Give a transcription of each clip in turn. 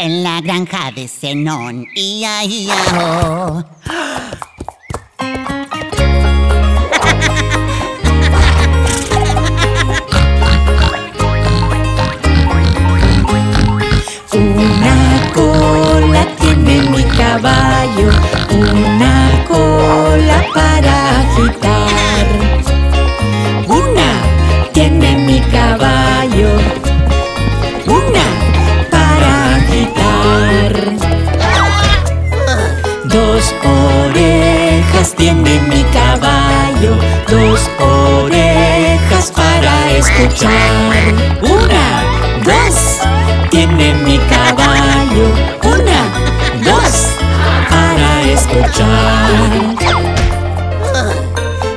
en la granja de Zenón. Ia, ia, oh. Una cola tiene mi caballo, una cola para agitar. Una tiene mi caballo, una para agitar. Dos orejas tiene mi caballo, dos orejas para escuchar. Una, dos, tiene mi caballo, una, dos, para escuchar.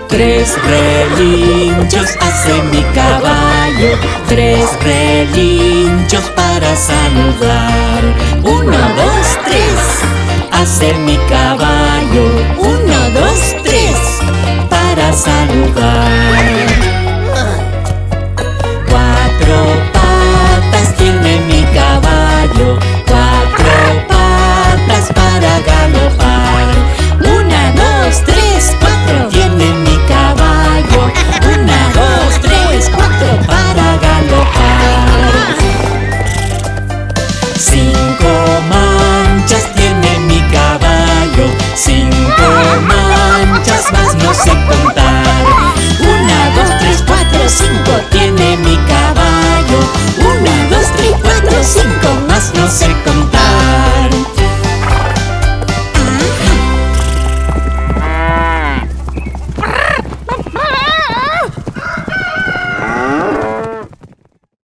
Tres relinchos hace mi caballo, tres relinchos para saludar. Uno, dos, tres, hace mi caballo.